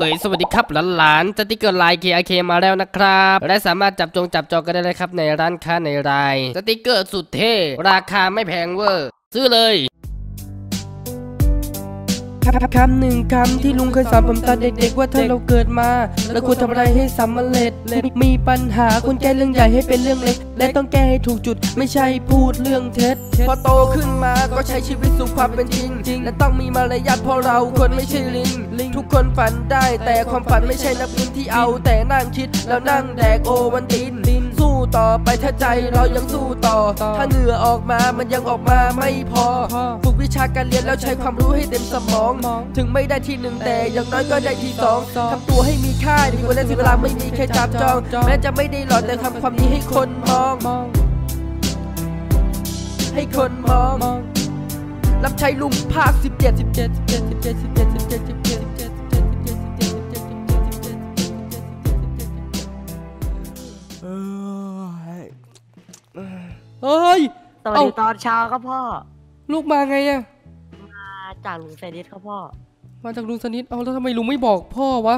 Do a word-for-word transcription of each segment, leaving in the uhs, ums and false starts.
เอ๋ยสวัสดีครับหลานๆสติ๊กเกอร์ลาย เค อาร์ เค มาแล้วนะครับและสามารถจับจองจับจองกันได้เลยครับในร้านค้าในรายสติ๊กเกอร์สุดเท่ราคาไม่แพงเวอร์ซื้อเลยคำหนึ่งคำที่ลุงเคยสอนผมตอนเด็กๆว่าถ้าเราเกิดมาเราควรทำอะไรให้สำเร็จมีปัญหาควรแก้เรื่องใหญ่ให้เป็นเรื่องเล็กและต้องแก้ให้ถูกจุดไม่ใช่พูดเรื่องเท็จพอโตขึ้นมาก็ใช้ชีวิตสู่ความเป็นจริงและต้องมีมารยาทเพราะเราคนไม่ใช่ลิงทุกคนฝันได้แต่ความฝันไม่ใช่นักบินที่เอาแต่นั่งคิดแล้วนั่งแดกโอวันตินสู้ต่อไปถ้าใจเรายังสู้ต่อถ้าเหงื่อออกมามันยังออกมาไม่พอฝึกวิชาการเรียนแล้วใช้ความรู้ให้เต็มสมองถึงไม่ได้ที่หนึ่งแต่อย่างน้อยก็ได้ที่สองทำตัวให้มีค่าดีกว่าได้เสียเวลาไม่มีใครจับจองแม้จะไม่ได้หล่อแต่ทำความดีให้คนมองให้คนมองรับใช้ลุงภาคสิบเจ็ดสิบเจ็ดสิบเจ็ดสิบเจ็ดสิบเจ็ดสิบเจ็ดสิบเจ็ดเฮ้ยสวัสดีตอนเช้าครับพ่อลูกมาไงอะมาจากลุงสนิทครับพ่อมาจากลุงสนิทเอาแล้วทำไมลุงไม่บอกพ่อวะ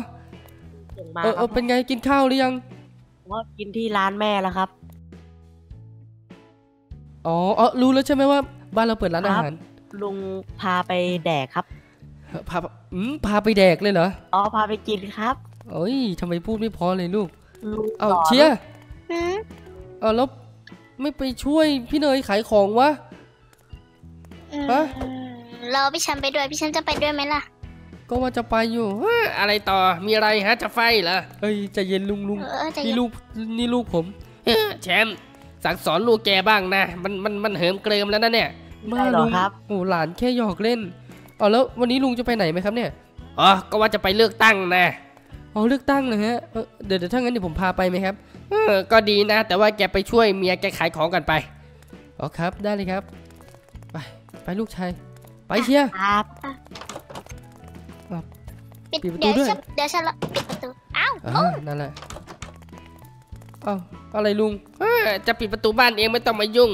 เออเป็นไงกินข้าวหรือยังว่ากินที่ร้านแม่แล้วครับอ๋อเออรู้แล้วใช่ไหมว่าบ้านเราเปิดร้านอาหารลุงพาไปแดกครับพาอืมพาไปแดกเลยเหรออ๋อพาไปกินครับเอ้ยทำไมพูดไม่พอเลยลูกเอาเชียร์เออแล้วไม่ไปช่วยพี่เนยขายของวะฮะเราพี่ชันไปด้วยพี่ชันจะไปด้วยไหมล่ะก็ว่าจะไปอยู่อะไรต่อมีอะไรฮะจะไฟเหรอเอ้ยใจเย็นลุงลุงนี่ลูกนี่ลูกผมแชมป์สั่งสอนลูกแกบ้างนะมันมันมันเหิมเกริมแล้วนะเนี่ยไม่ลุงครับโอ้หลานแค่หยอกเล่นอ๋อแล้ววันนี้ลุงจะไปไหนไหมครับเนี่ยอ๋อก็ว่าจะไปเลือกตั้งนะอ๋อเลือกตั้งเลยฮะเดี๋ยวเดี๋ยวถ้างั้นเดี๋ยวผมพาไปไหมครับเออก็ดีนะแต่ว่าแกไปช่วยเมียแกขายของกันไปอ๋อครับได้เลยครับไปไปลูกชายไปเชียร์ครับปิดประตูด้วยเดี๋ยวฉันละปิดประตูอ้าวนั่นแหละอ้าวอะไรลุงจะปิดประตูบ้านเองไม่ต้องมายุ่ง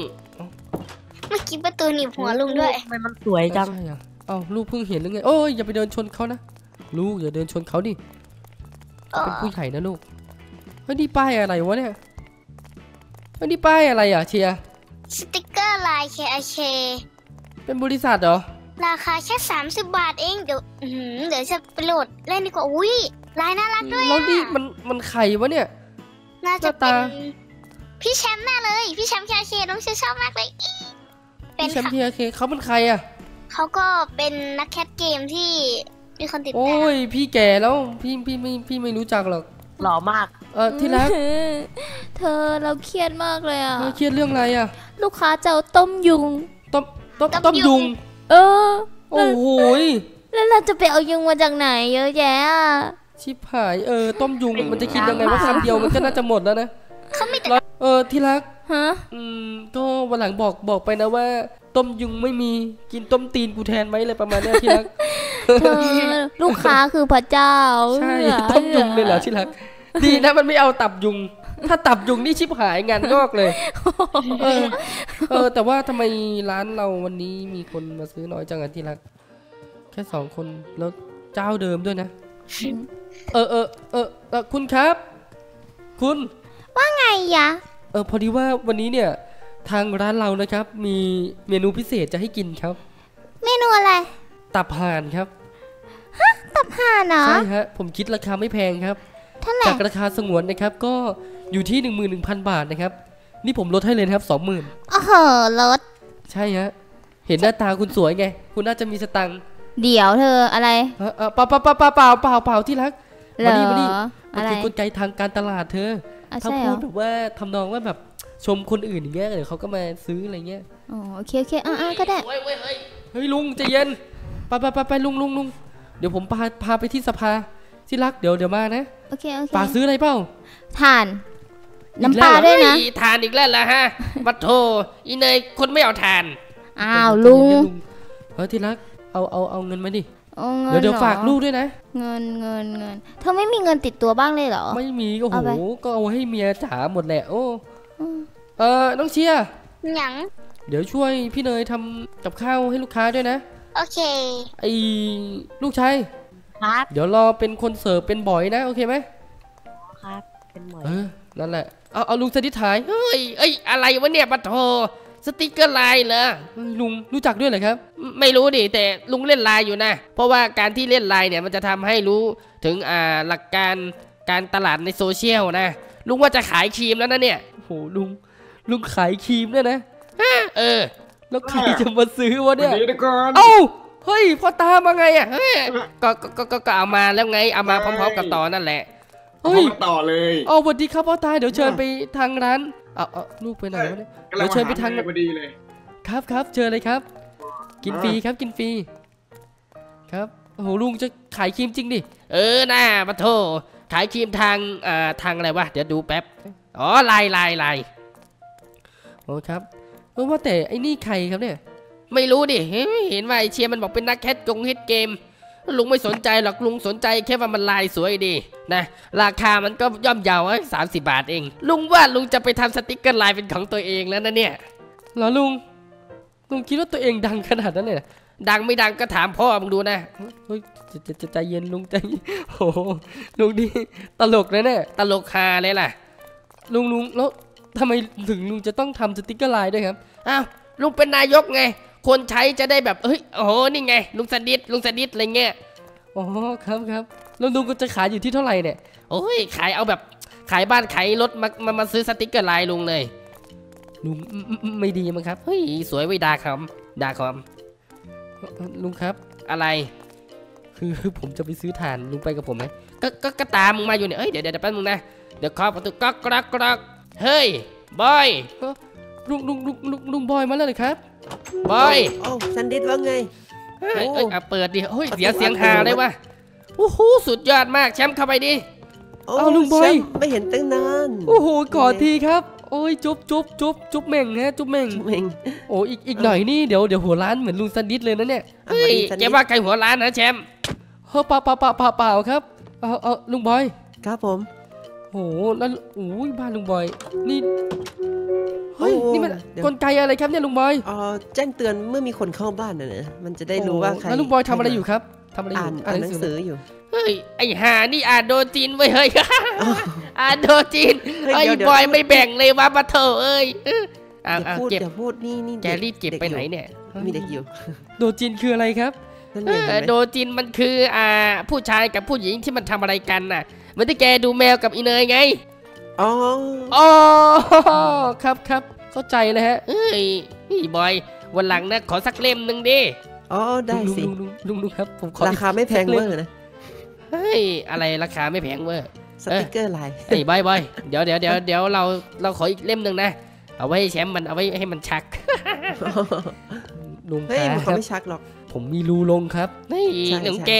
เมื่อกี้ประตูหนีบหัวลุงด้วยมันมันสวยจังอ้าวลูกเพิ่งเห็นหรือไงโอ้ยอย่าไปเดินชนเขานะลูกอย่าเดินชนเขาดิเป็นผู้ใหญ่นะลูกเฮ้ยนี่ป้ายอะไรวะเนี่ยเฮ้ยนี่ป้ายอะไรอ่ะเชียร์สติ๊กเกอร์ลาย เค อาร์ เค เป็นบริษัทเหรอราคาแค่สามสิบบาทเองเดี๋ยวเดี๋ยวจะไปโหลดเล่นดีกว่าอุ้ยลายน่ารักด้วยแล้วนี่มันมันไข่วะเนี่ยน่าจะเป็นพี่แชมป์แน่เลยพี่แชมป์ เค อาร์ เค น้องเชียร์ชอบมากเลยพี่แชมป์ เค อาร์ เค เขาเป็นใครอ่ะเขาก็เป็นนักแคสเกมที่มีคนติดตามโอ้ยพี่แก่แล้วพี่พี่ไม่พี่ไม่รู้จักหรอกหล่อมากเออที่รักเธอเราเครียดมากเลยอ่ะเครียดเรื่องอะไรอ่ะลูกค้าเจ้าต้มยุงต้มต้มต้มยุงเออโอ้โหแล้วเราจะไปเอายุงมาจากไหนเยอะแยะชิบหายเออต้มยุงมันจะคิดยังไงว่าคำเดียวมันก็น่าจะหมดแล้วนะเออที่รักฮะอืมก็วันหลังบอกบอกไปนะว่าต้มยุงไม่มีกินต้มตีนกูแทนไหมอะไรประมาณนี้ที่รักลูกค้าคือพระเจ้าใช่ต้มยุงเลยเหรอที่รักดีนะมันไม่เอาตับยุงถ้าตับยุงนี่ชิบหายงานงอกเลยเออเออแต่ว่าทำไมร้านเราวันนี้มีคนมาซื้อน้อยจังอะที่รักแค่สองคนแล้วเจ้าเดิมด้วยนะเออเออเออคุณครับคุณว่าไงยะเออพอดีว่าวันนี้เนี่ยทางร้านเรานะครับมีเมนูพิเศษจะให้กินครับเมนูอะไรตับห่านครับฮะตับห่านเหรอใช่ฮะผมคิดราคาไม่แพงครับจากราคาสงวนนะครับก็อยู่ที่ หนึ่งหมื่นหนึ่งพัน บาทนะครับนี่ผมลดให้เลยครับ สองหมื่น โอ้โหลดใช่ฮะเห็นหน้าตาคุณสวยไงคุณน่าจะมีสตังค์เดี๋ยวเธออะไรเปล่าเปล่าเปล่าเปล่าเปล่าเปล่าเปล่าที่รักมาดิมาดิมันคือกลไกทางการตลาดเธอเขาพูดแบบว่าทำนองว่าแบบชมคนอื่นอย่างเงี้ยเดี๋ยวเขาก็มาซื้ออะไรเงี้ยอ๋อโอเคโอเคอ่าก็ได้เฮ้ยเฮ้ยลุงใจเย็นไปไปไปไปลุงลุงลุงเดี๋ยวผมพาพาไปที่สภาที่รักเดี๋ยวเดี๋ยวมานะโอเคโอเคป่าซื้ออะไรเปล่าถ่านน้ำปลาด้วยนะถ่านอีกแล้วล่ะฮะบัตโธอีเนยคนไม่เอาถ่านอ้าวลุงเฮ้ยที่รักเอาเอาเอาเงินมาดิเดี๋ยวเดี๋ยวฝากลูกด้วยนะเงินเงินเงินเธอไม่มีเงินติดตัวบ้างเลยเหรอไม่มีก็โหก็เอาให้เมียจ๋าหมดแหละโอ้เออน้องเชียร์หยังเดี๋ยวช่วยพี่เนยทำกับข้าวให้ลูกค้าด้วยนะโอเคไอ้ลูกชาย ครับเดี๋ยวรอเป็นคนเสิร์ฟเป็นบอยนะโอเคไหมครับเป็นบอยเออนั่นแหละเอาเอาลุงสติถ่ายเฮ้ยเอ้ยอะไรวะเนี่ยบัตโธสติกเกอร์ไลน์เหรอลุงรู้จักด้วยเหรอครับไม่รู้ดิแต่ลุงเล่นไลน์อยู่นะเพราะว่าการที่เล่นไลน์เนี่ยมันจะทำให้รู้ถึงอ่าหลักการการตลาดในโซเชียลนะลุงว่าจะขายครีมแล้วนะเนี่ยโหลุงลุงขายครีมเนี่ยนะเออแล้วใครจะมาซื้อวะเนี่ยเอ้าเฮ้ยพ่อตามาไงอ่ะก็ก็ก็เอามาแล้วไงเอามาพร้อมๆกับต่อนั่นแหละเฮ้ยต่อเลยอ๋อสวัสดีครับพ่อตาเดี๋ยวเชิญไปทางร้านเอาเอาลูกไปไหนวะเนี่ยเดี๋ยวเชิญไปทางพอดีเลยครับครับเชิญเลยครับกินฟรีครับกินฟรีครับโอ้โหลุงจะขายครีมจริงดิเออน่ามาโทษขายครีมทางอ่าทางอะไรวะเดี๋ยวดูแป๊บอ๋อลายลายลายโอ้ครับเออว่าแต่ไอ้นี่ใครครับเนี่ยไม่รู้ดิเห็นว่าไอเชียมันบอกเป็นนักแคสกงเฮดเกมลุงไม่สนใจหรอกลุงสนใจแค่ว่ามันลายสวยดีนะราคามันก็ย่อมเยาว์สามสิบบาทเองลุงว่าลุงจะไปทำสติกเกอร์ลายเป็นของตัวเองแล้วนะเนี่ยเหรอลุงลุงคิดว่าตัวเองดังขนาดนั้นเลยดังไม่ดังก็ถามพ่อมึงดูนะเฮ้ยจะใจเย็นลุงใจโอ้ลุงนี่ตลกนะเนี่ยตลกฮาเลยล่ะลุงลุงแล้วทำไมถึงลุงจะต้องทำสติกเกอร์ลายด้วยครับอ้าวลุงเป็นนายกไงคนใช้จะได้แบบเฮ้ยโอ้โหนี่ไงลุงสดิษลุงสดิษอะไรเงี้ยอ๋อครับครับแล้วลุงก็จะขายอยู่ที่เท่าไหร่เนี่ยโอ้ยขายเอาแบบขายบ้านขายรถมามามาซื้อสติกเกอร์ลายลุงเลยลุงไม่ดีมั้งครับเฮ้ยสวยไว้ดาคำดาคำลุงครับอะไรคือผมจะไปซื้อถ่านลุงไปกับผมไหมก็ก็ก็ตามมึงมาอยู่เนี่ยเฮ้ยเดี๋ยวเดี๋ยวแป๊บนึงนะเดี๋ยวขอประตูก๊อกก๊อกก๊อกเฮ้ยบอยลุงลุงลุงลุงลุงบอยมาแล้วเลยครับบอยโอ้สันดิษว่าไงเฮ้ยเปิดดิเฮ้ยเสียเสียงหาเลยวะโอ้โหสุดยอดมากแชมป์เข้าไปดิเอาลุงบอยไม่เห็นตั้งนานโอ้โหกอดทีครับโอ้ยจุ๊บจุ๊บจุ๊บจุ๊บเม่งฮะจุ๊บเม่งโอ้อีกอีกหน่อยนี่เดี๋ยวเดี๋ยวหัวล้านเหมือนลุงสันดิษเลยนะเนี่ยเฮ้ยแกว่าใครหัวล้านนะแชมป์เฮ้ยเปล่าเปล่าเปล่าเปล่าครับเอาเอาลุงบอยครับผมโอ้แล้วโอ้ยบ้านลุงบอยนี่เฮ้ยนี่มันกลไกอะไรครับเนี่ยลุงบอยอ๋อแจ้งเตือนเมื่อมีคนเข้าบ้านนะเนี่ยมันจะได้รู้ว่าใครแล้วลุงบอยทำอะไรอยู่ครับทำอะไรอยู่อ่านหนังสืออยู่เฮ้ยไอหานี่อ่านโดจีนไว้เฮ้ยอ่านโดจีนไอบอยไม่แบ่งเลยวะปะเถอะเอ้ยอย่าพูดอย่าพูดนี่นี่แกรีบเก็บไปไหนเนี่ยมีเด็กอยู่โดจีนคืออะไรครับโดจีนมันคืออ่าผู้ชายกับผู้หญิงที่มันทำอะไรกันน่ะเหมือนที่แกดูแมวกับอีเนยไงอ๋ออ๋อครับครับเข้าใจเลยฮะเอ้ยบอยวันหลังนะขอสักเล่มหนึ่งดิอ๋อได้สิลุงลุงครับผมขอราคาไม่แพงเวอร์นะเฮ้ยอะไรราคาไม่แพงเวอร์สติกเกอร์ลายไอ้บอยบอยเดี๋ยวเดี๋ยวเดี๋ยวเดี๋ยวเราเราขออีกเล่มหนึ่งนะเอาไว้ให้แชมป์มันเอาไว้ให้มันชักลุงเฮ้ยมันเขาไม่ชักหรอกผมมีรูลงครับนี่หนึ่งแก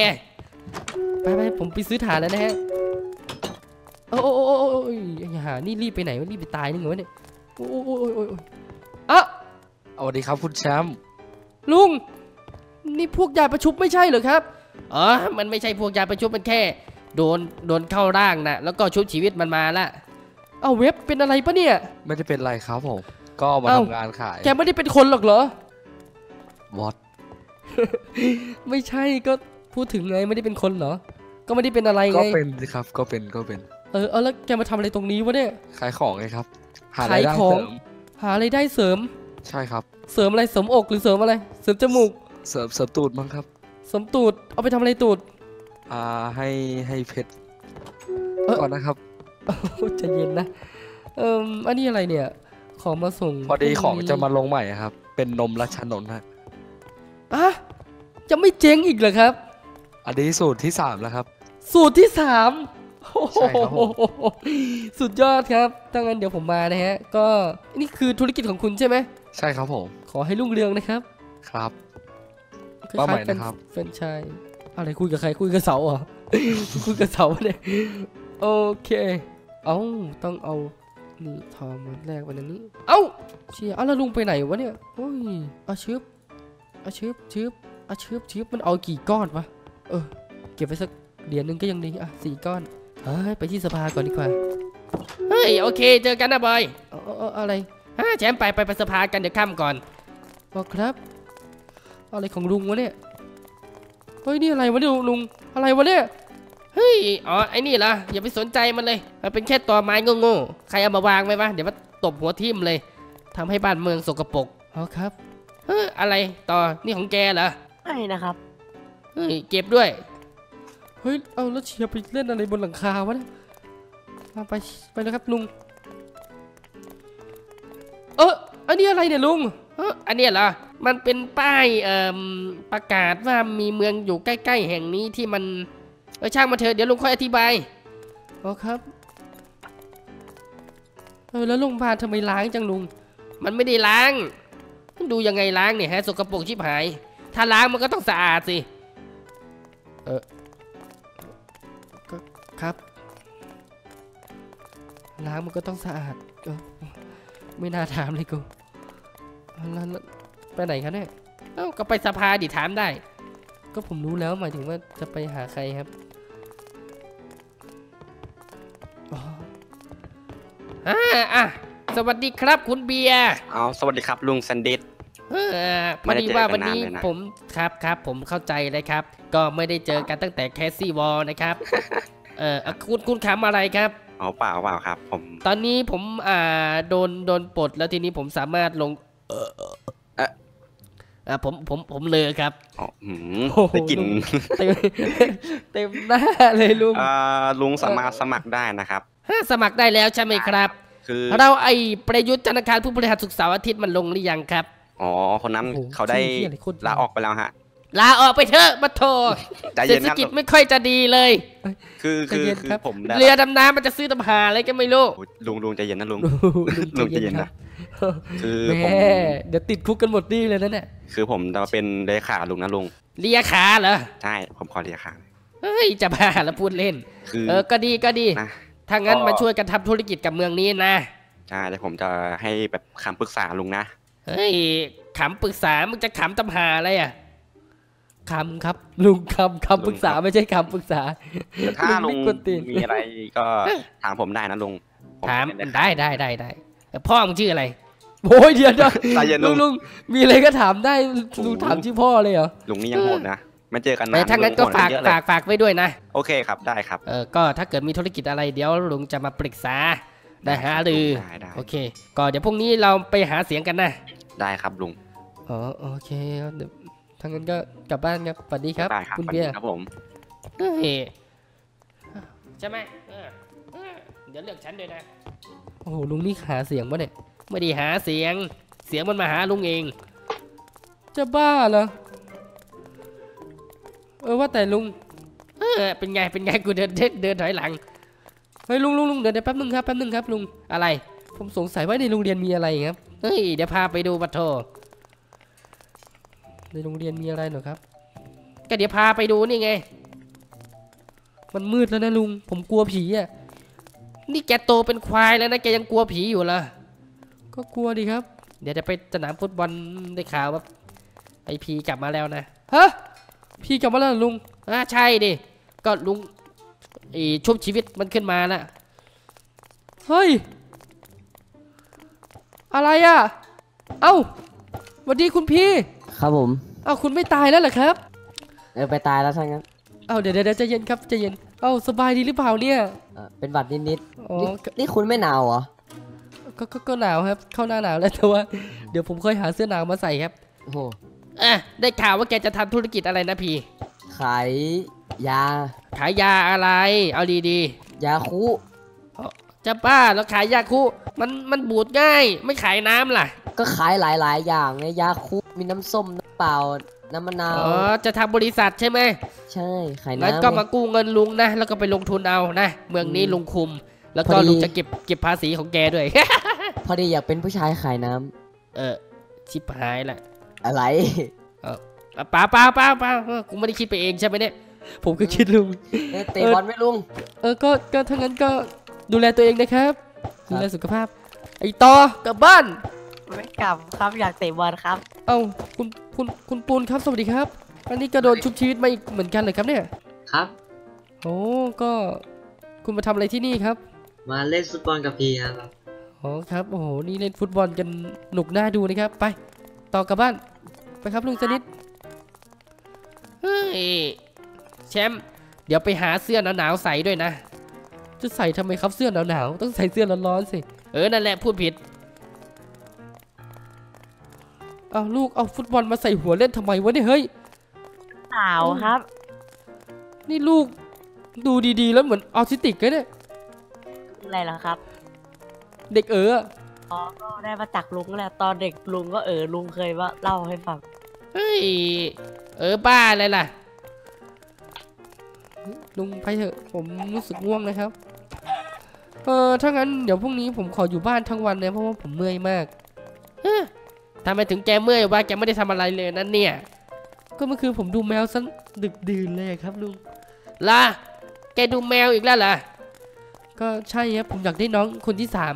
ไปไปผมไปซื้อถ่านแล้วนะฮะโอ้โอ้โอ้ยอย่าหานี่รีบไปไหนวะรีบไปตายนี่เหรอเนี่ยโอ้โอ้โอ้โอ้อ่ะสวัสดีครับคุณแชมป์ลุงนี่พวกยาประชุบไม่ใช่เหรอครับอ๋อมันไม่ใช่พวกยาประชุบมันแค่โดนโดนเข้าร่างนะแล้วก็ชุบชีวิตมันมาละเอาเว็บเป็นอะไรปะเนี่ยไม่ได้เป็นไรครับผมก็มาทำงานขายแกไม่ได้เป็นคนหรอกเหรอวอตไม่ใช่ก็พูดถึงไงไม่ได้เป็นคนเหรอก็ไม่ได้เป็นอะไรไงก็เป็นสิครับก็เป็นก็เป็นเออเอาแล้วแกมาทำอะไรตรงนี้วะเนี่ยขายของไงครับหาอะไรได้เสริมหาอะไรได้เสริมใช่ครับเสริมอะไรเสริมอกหรือเสริมอะไรเสริมจมูกเสริมเสริมตูดมั้งครับเสริมตูดเอาไปทำอะไรตูดอ่าให้ให้เพชรก่อนนะครับใจเย็นนะเอออันนี้อะไรเนี่ยของมาส่งพอดีของจะมาลงใหม่ครับเป็นนมราชนนท์ฮะอ่ะจะไม่เจ๊งอีกเหรอครับอันนี้สูตรที่สามแล้วครับสูตรที่สามสุดยอดครับถ้างั้นเดี๋ยวผมมานะฮะก็นี่คือธุรกิจของคุณใช่ไหมใช่ครับผมขอให้รุ่งเรืองนะครับครับป้าใหม่นะครับแฟนชายอะไรคุยกับใครคุยกับเสาเหรอคุยกับเสาเนี่ยโอเคเอ้าต้องเอานี่ทอมวันแรกวันนี้เอ้าเชี่ยเอาแล้วลุงไปไหนวะเนี่ยโอ้ยอาชืบอาชืบชืบอาชืบชืบมันเอากี่ก้อนวะเออเก็บไว้สักเหรียญนึงก็ยังดีอ่ะสี่ก้อนเฮ้ยไปที่สภาก่อนดีกว่าเฮ้ยโอเคเจอกันนะบอยอะไรฮะแชมป์ไปไปไปสภากันเดี๋ยวค่ำก่อนบอกครับอะไรของลุงวะเนี่ยเฮ้ยนี่อะไรวะเนี่ยลุง อะไรวะเนี่ยเฮ้ยอ๋อไอ้นี่ละอย่าไปสนใจมันเลยมันเป็นแค่ตอไม้โง่ๆใครเอามาวางไหมวะเดี๋ยวมันตบหัวทิ่มเลยทำให้บ้านเมืองสกปรกอ๋อครับเฮ้ยอะไรต่อนี่ของแกเหรอไม่นะครับเฮ้ยเก็บด้วยเฮ้ยเอาแล้วเชียร์ไปเล่นอะไรบนหลังคาวะเนี่ยไปไปนะครับลุงเอออันนี้อะไรเนี่ยลุงเอออันนี้เหรอมันเป็นป้ายเอ่อประกาศว่ามีเมืองอยู่ใกล้ๆแห่งนี้ที่มันเออช่างมาเถอะเดี๋ยวลุงค่อยอธิบายอ๋อครับเออแล้วลุงพาทำไมล้างจังลุงมันไม่ได้ล้างดูยังไงล้างเนี่ยฮะสกปรกชิบหายถ้าล้างมันก็ต้องสะอาดสิเออครับล้างมันก็ต้องสะอาดเออไม่น่าถามเลยกูไปไหนครับเนี่ยเอ้าก็ไปสภาดิถามได้ก็ผมรู้แล้วหมายถึงว่าจะไปหาใครครับอ๋ออ่ะสวัสดีครับคุณเบียร์อ๋อสวัสดีครับลุงสันดิษฐ์พอดีว่าวันนี้ผมครับครับผมเข้าใจเลยครับก็ไม่ได้เจอกันตั้งแต่แคสซี่วอลนะครับเออคุณคุณขำอะไรครับอ๋อเปล่าเปล่าครับผมตอนนี้ผมอ่าโดนโดนปลดแล้วทีนี้ผมสามารถลงเอออ่ะผมผมผมเลอครับอ๋อได้กลิ่นเต็มเต็มหน้าเลยลุงอ่าลุงสามารถสมัครได้นะครับสมัครได้แล้วใช่ไหมครับคือเราไอประยุทธ์จันทร์อังคารผู้บริหารศุกร์เสาร์อาทิตย์มันลงหรือยังครับอ๋อคนนั้นเขาได้ลาออกไปแล้วฮะลาออกไปเถอะมาโทรเศรษฐกิจไม่ค่อยจะดีเลยคือคือผมเรือดำน้ำมันจะซื้อตำหาอะไรก็ไม่รู้ลุงลุงใจเย็นนะลุงลุงใจเย็นนะคือผมเดี๋ยวติดคุกกันหมดนี่เลยนะเนี่ยคือผมจะเป็นเลี้ยขาลุงนะลุงเลี้ยขาเหรอใช่ผมขอเลี้ยขาเฮ้ยจะบ้าแล้วพูดเล่นเออก็ดีก็ดีถ้างั้นมาช่วยกันทำธุรกิจกับเมืองนี้นะใช่แต่ผมจะให้แบบขำปรึกษาลุงนะเฮ้ยขำปรึกษามึงจะขำตำหาอะไรอ่ะคำครับลุงคำคำปรึกษาไม่ใช่คำปรึกษาถ้าลุงมีอะไรก็ถามผมได้นะลุงถามได้ได้ได้ได้พ่อมึงชื่ออะไรโอ้ยเดี๋ยวเดี๋ยวลุงลุงมีอะไรก็ถามได้ลุงถามชื่อพ่อเลยเหรอลุงนี่ยังโหดนะมาเจอกันนะถ้างั้นก็ฝากฝากฝากไว้ด้วยนะโอเคครับได้ครับเออก็ถ้าเกิดมีธุรกิจอะไรเดี๋ยวลุงจะมาปรึกษาได้ฮะหรือโอเคก็เดี๋ยวพรุ่งนี้เราไปหาเสียงกันนะได้ครับลุงอ๋อโอเคทางนั้นก็กลับบ้านครับสวัสดีครับคุณเบียร์ครับผมใช่ไหมเดี๋ยวเลือกฉันเลยนะโอ้โหลุงนี่หาเสียงป่ะเนี่ยไม่ได้หาเสียงเสียงมันมาหาลุงเองจะบ้าเหรอเออว่าแต่ลุงเออเป็นไงเป็นไงกูเดินเดินถอยหลังเฮ้ยลุงลุงลุงเดินได้แป๊บนึงครับแป๊บนึงครับลุงอะไรผมสงสัยว่าในโรงเรียนมีอะไรครับเฮ้ยเดี๋ยวพาไปดูบัตรโทในโรงเรียนมีอะไรหรอครับก็เดี๋ยวพาไปดูนี่ไงมันมืดแล้วนะลุงผมกลัวผีอ่ะนี่แกโตเป็นควายแล้วนะแกยังกลัวผีอยู่เหรอก็กลัวดีครับเดี๋ยวจะไปสนามฟุตบอลได้ข่าวว่าไอพีกลับมาแล้วนะฮะพี่กลับมาแล้วลุงอ่าใช่ดิก็ลุงไอชุบชีวิตมันขึ้นมาละเฮ้ยอะไรอ่ะเอ้าสวัสดีคุณพี่ครับผมเอ้าคุณไม่ตายแล้วเหรอครับเออไปตายแล้วใช่ไหมเอ้าเดี๋ยวเดี๋ยวใจเย็นครับใจเย็นเอ้าสบายดีหรือเปล่าเนี่ยเป็นหวัดนิดๆอ๋อนี่คุณไม่หนาวเหรอก็ก็หนาวครับเข้าหน้าหนาวแล้วแต่ว่าเดี๋ยวผมค่อยหาเสื้อหนาวมาใส่ครับโอ้โหอ่ะได้ข่าวว่าแกจะทำธุรกิจอะไรนะพี่ขายยาขายยาอะไรเอาดีๆยาคุจะป้าเราขายยาคุมันมันบูดง่ายไม่ขายน้ำล่ะก็ขายหลายๆอย่างไงยาคุมีน้ำส้มน้ำเปล่าน้ำมะนาวอ๋อจะทำบริษัทใช่ไหมใช่ขายน้ำแล้วก็มากู้เงินลุงนะแล้วก็ไปลงทุนเอานะเมืองนี้ลุงคุมแล้วก็ลุงจะเก็บเก็บภาษีของแกด้วยพอดีอยากเป็นผู้ชายขายน้ำเออชิบหายละอะไรเออป้าป้าป้าป้ากูไม่ได้คิดไปเองใช่ไหมเนี่ยผมก็คิดลุงเตะบอลไม่ลุงเออก็ก็ทั้งนั้นก็ดูแลตัวเองนะครับดูแลสุขภาพไอ้ต่อกลับบ้านไม่กลับครับอยากเตะบอลครับเอ้าคุณคุณคุณปูนครับสวัสดีครับอันนี้กระโดดชุบชีวิตมาอีกเหมือนกันเลยครับเนี่ยครับโอ้ก็คุณมาทำอะไรที่นี่ครับมาเล่นฟุตบอลกับพี่ครับอ๋อครับโอ้โหนี่เล่นฟุตบอลกันหนุกหน้าดูนะครับไปต่อกลับบ้านไปครับลุงสนิทเฮ้ยแชมป์ เดี๋ยวไปหาเสื้อหนาวๆใส่ด้วยนะจะใส่ทำไมครับเสื้อหนาวๆต้องใส่เสื้อร้อนๆสิเออนั่นแหละพูดผิดเอาลูกเอาฟุตบอลมาใส่หัวเล่นทำไมวะเนี่ยเฮ้ยเปล่าครับนี่ลูกดูดีๆแล้วเหมือนออทิสติกเลยเนี่ยอะไรเหรอครับเด็กเอ๋ออ๋อก็ได้มาจากลุงแหละตอนเด็กลุงก็เอ๋อลุงเคยว่าเล่าให้ฟังเฮ้ยเออบ้าอะไรล่ะลุงไปเถอะผมรู้สึกง่วงนะครับเออถ้างั้นเดี๋ยวพรุ่งนี้ผมขออยู่บ้านทั้งวันเลยเพราะว่าผมเมื่อยมากทำไมถึงแกเมื่อยว่าแกไม่ได้ทำอะไรเลยนั่นเนี่ยก็เมื่อคืนผมดูแมวซะดึกดื่นเลยครับลุงล่ะแกดูแมวอีกแล้วล่ะก็ใช่ครับผมอยากได้น้องคนที่สาม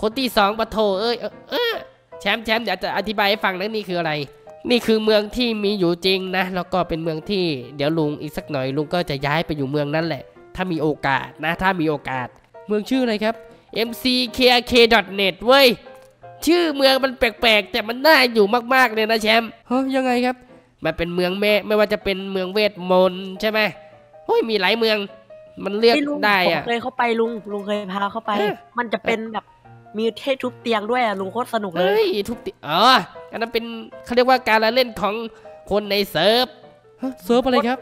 คนที่สองปะโถเอ้ยเออแชมป์แชมป์เดี๋ยวจะอธิบายให้ฟังนะนี่คืออะไรนี่คือเมืองที่มีอยู่จริงนะแล้วก็เป็นเมืองที่เดี๋ยวลุงอีกสักหน่อยลุงก็จะย้ายไปอยู่เมืองนั้นแหละถ้ามีโอกาสนะถ้ามีโอกาสเมืองชื่ออะไรครับ เอ็ม ซี เค เค ดอท เน็ต เว้ยชื่อเมืองมันแปลกๆแต่มันน่าอยู่มากๆเลยนะแชมป์เฮ้ยยังไงครับมันเป็นเมืองแม่ไม่ว่าจะเป็นเมืองเวทมนต์ใช่ไหมเฮ้ยมีหลายเมืองมันเลือกได้อะเคยเข้าไปลุงลุงเคยพาเข้าไปมันจะเป็นแบบมีเทพทุบเตียงด้วยอะลุงโคตรสนุกเลยทุบเตียงอ๋ออันนั้นเป็นเขาเรียกว่าการเล่นของคนในเซิร์ฟเซิร์ฟอะไรครับ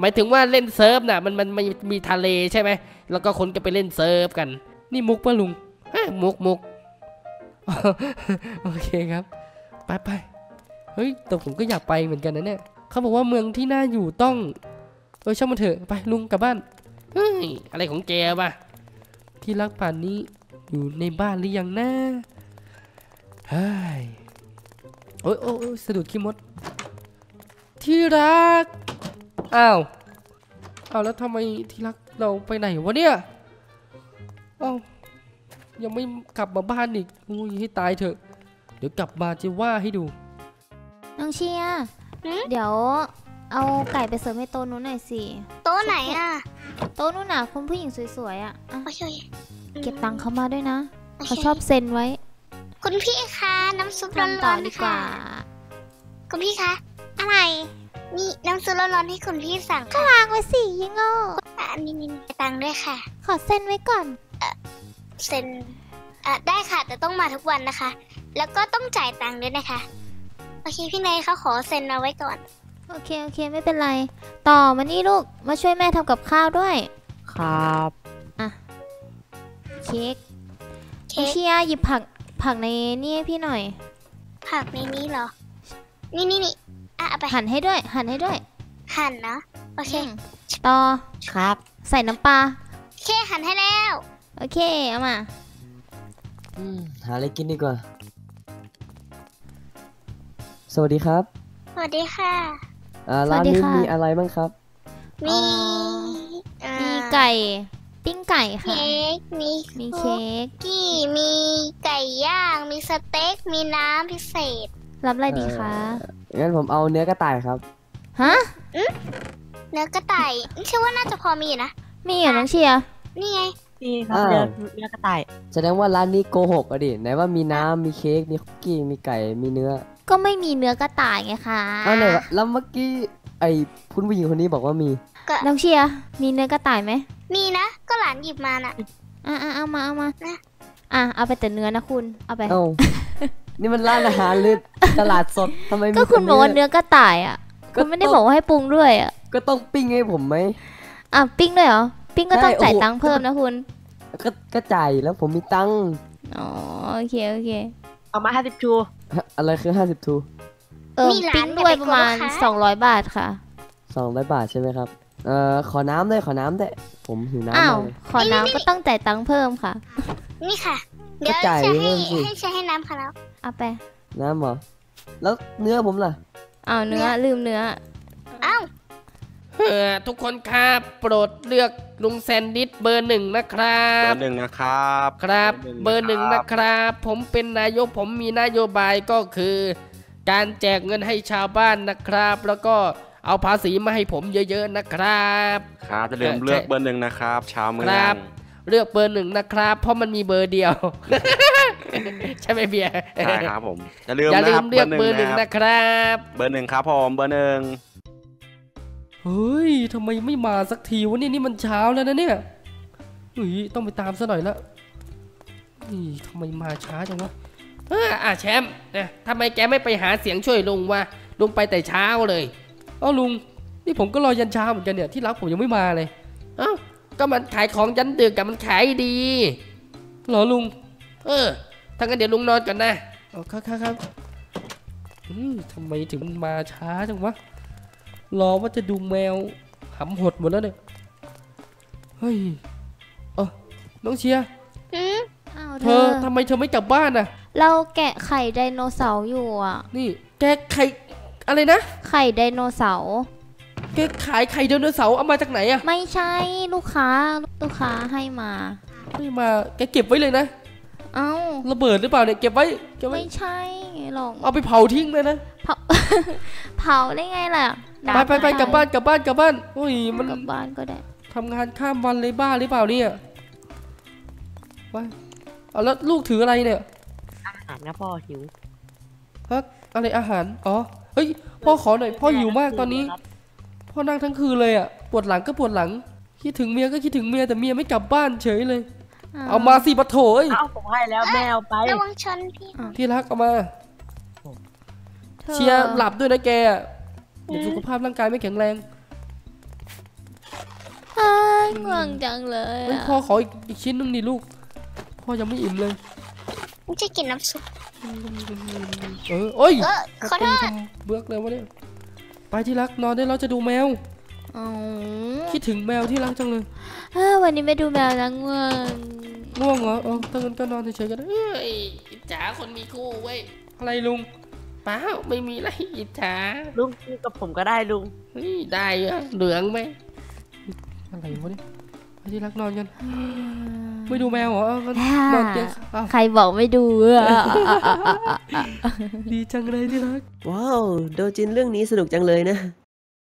หมายถึงว่าเล่นเซิร์ฟน่ะมันมันมีทะเลใช่ไหมแล้วก็คนก็ไปเล่นเซิร์ฟกันนี่มุกป่ะลุงมุกมุกโอเคครับไปไปเฮ้ยแต่ผมก็อยากไปเหมือนกันนะเนี่ยเขาบอกว่าเมืองที่น่าอยู่ต้องเออช่างมันเถอะไปลุงกลับบ้านเฮ้ยอะไรของแกวะที่รักป่านนี้อยู่ในบ้านหรือยังนะเฮ้ยโอ้ยโอ้ยสะดุดขี้มดที่รักอ้าวอ้าวแล้วทำไมที่รักเราไปไหนวะเนี่ยอ้าวยังไม่กลับมาบ้านอีกอุ้ยให้ตายเถอะเดี๋ยวกลับมาจะว่าให้ดูน้องเชียร์เดี๋ยวเอาไก่ไปเสิร์ฟให้โต๊ะนู้นหน่อยสิโต๊ะไหนอ่ะโต๊ะนู้นน่ะคุณผู้หญิงสวยๆอ่ะเก็บตังค์เขามาด้วยนะเขาชอบเซ็นไว้คุณพี่คะน้ำซุปร้อนๆดีกว่าคุณพี่คะอะไรนี่น้ำซุปร้อนๆให้คุณพี่สั่งก็วางไว้สิยังโง่มีมีตังค์ด้วยค่ะขอเซ็นไว้ก่อนเซ็นได้ค่ะแต่ต้องมาทุกวันนะคะแล้วก็ต้องจ่ายตังค์ด้วยนะคะโอเคพี่เนยเขาขอเซ็นเอาไว้ก่อนโอเคโอเคไม่เป็นไรต่อมานี่ลูกมาช่วยแม่ทำกับข้าวด้วยครับอ่ะเค้กเค้กเชียร์หยิบผักผักในนี่ให้พี่หน่อยผักในนี้เหรอนี่นี่นี่อ่ะเอาไปหั่นให้ด้วยหั่นให้ด้วยหั่นเนาะโอเคต่อครับใส่น้ำปลาโอเคหั่นให้แล้วโอเคเอามาหาอะไรกินดีกว่าสวัสดีครับสวัสดีค่ะร้านนี้มีอะไรบ้างครับมีมีไก่ปิ้งไก่ค่ะเค้กมีมีเค้กกี้มีไก่ย่างมีสเต็กมีน้ำพิเศษรับอะไรดีคะงั้นผมเอาเนื้อกระต่ายครับฮะเนื้อกระต่ายเชื่อว่าน่าจะพอมีนะมีเหรอน้องเชียร์นี่ไงนี่ครับเนื้อกระต่ายแสดงว่าร้านนี้โกหกอ่ะดิไหนว่ามีน้ำมีเค้กมีคุกกี้มีไก่มีเนื้อก็ไม่มีเนื้อกระต่ายไงคะอ้าวไหนวะแล้วเมื่อกี้ไอ้ผู้หญิงคนนี้บอกว่ามีน้องเชียร์มีเนื้อกระต่ายไหมมีนะก็หลานหยิบมาน่ะอ่ะเอามาเอามาอ่ะเอาไปแต่เนื้อนะคุณเอาไปนี่มันร้านอาหารหรือตลาดสดทำไมก็คุณบอกว่าเนื้อกระต่ายอ่ะคุณไม่ได้บอกว่าให้ปรุงด้วยอ่ะก็ต้องปิ้งให้ผมไหมอ่ะปิ้งด้วยเหรอปิ้งก็ต้องจ่ายตังค์เพิ่มนะคุณก็จ่ายแล้วผมมีตังค์อ๋อโอเคโอเคเอามาห้าสิบทูอะไรคือห้าสิบทูเออปิ้งด้วยประมาณสองร้อยบาทค่ะสองร้อยบาทใช่ไหมครับเอ่อขอน้ำด้วยขอน้ำด้วยผมหิวน้ำอ้าวขอน้ำก็ต้องจ่ายตังค์เพิ่มค่ะนี่ค่ะเดี๋ยวจะให้ให้ใช้ให้น้ำค่ะแล้วเอาไปน้ำเหรอแล้วเนื้อผมล่ะอ้าวเนื้อลืมเนื้ออ้าวทุกคนครับโปรดเลือกลุงแซนดิสเบอร์หนึ่งนะครับเบอร์หนึ่งนะครับครับเบอร์หนึ่งนะครับผมเป็นนายกผมมีนโยบายก็คือการแจกเงินให้ชาวบ้านนะครับแล้วก็เอาภาษีมาให้ผมเยอะๆนะครับครับจะเริ่มเลือกเบอร์หนึ่งนะครับชาวเมืองครับเลือกเบอร์หนึ่งนะครับเพราะมันมีเบอร์เดียวใช่ไหมเบียร์ใช่ครับผมอย่าลืมเลือกเบอร์หนึ่งนะครับเบอร์หนึ่งครับผมเบอร์หนึ่งโ เฮ้ยทำไมไม่มาสักทีวะเนี่ยนี่มันเช้าแล้วนะเนี่ยเฮ้ยต้องไปตามซะหน่อยละนี่ทำไมมาช้าจังวะเอออ่ะแชมป์นะทำไมแกไม่ไปหาเสียงช่วยลุงวะลุงไปแต่เช้าเลยเอ้าลุงนี่ผมก็รอยันเช้าเหมือนกันเนี่ยที่รักผมยังไม่มาเลยเอ้าก็มันขายของยันดึกกับมันขายดีเหรอลุงเออถ้างั้นเดี๋ยวลุงนอนก่อนนะอ๋อครับครับครับอืมทำไมถึงมาช้าจังวะรอว่าจะดูแมวหำหดหมดแล้วเนี่ยเฮ้ยเออน้องเชียร์เธอทำไมเธอไม่กลับบ้านน่ะเราแกะไข่ไดโนเสาร์อยู่อ่ะนี่แกะไข่อะไรนะไข่ไดโนเสาร์แกขายไข่ไดโนเสาร์เอามาจากไหนอ่ะไม่ใช่ลูกค้าลูกค้าให้มาให้มาแกเก็บไว้เลยนะเอ้าระเบิดหรือเปล่าเนี่ยเก็บไว้เก็บไว้ไม่ใช่หรอกเอาไปเผาทิ้งเลยนะเผา เผาได้ไงล่ะไปไปไปกลับบ้านกลับบ้านกลับบ้านโอ้ยมันกลับบ้านก็ได้ทำงานข้ามวันเลยบ้าหรือเปล่าเนี่ยว่าเอาแล้วลูกถืออะไรเนี่ยอาหารนะพ่อหิวฮะอะไรอาหารอ๋อเฮ้ยพ่อขอหน่อยพ่อหิวมากตอนนี้พ่อนั่งทั้งคืนเลยอ่ะปวดหลังก็ปวดหลังคิดถึงเมียก็คิดถึงเมียแต่เมียไม่กลับบ้านเฉยเลยเอามาสิปะโถยเอาผมให้แล้วแมวไประวังชนพี่ที่รักเอามาเชียร์หลับด้วยนะแกเดี๋ยวสุขภาพร่างกายไม่แข็งแรงง่วงจังเลยพ่อขออีกชิ้นนึงดิลูกพ่อยังไม่อิ่มเลยจะกินน้ำซุปเออโอ้ยขอโทษเบือกเลยวะเนี่ยไปที่รักนอนได้แล้วจะดูแมวคิดถึงแมวที่รักจังเลยวันนี้ไม่ดูแมวแล้วง่วงง่วงเหรอเออถ้างั้นก็นอนเฉยๆก็ได้อิจฉาคนมีคู่เว้ยอะไรลุงเปล่าไม่มีอะไรอิจฉาลุงคู่กับผมก็ได้ลุงได้เหรอเหลืองไหมอะไรวะเนี่ยไปที่รักนอนกันไม่ดูแมวเหรอนอนเตียงใครบอกไม่ดูอ่ะดีจังเลยที่รักว้าวโดจินเรื่องนี้สนุกจังเลยนะ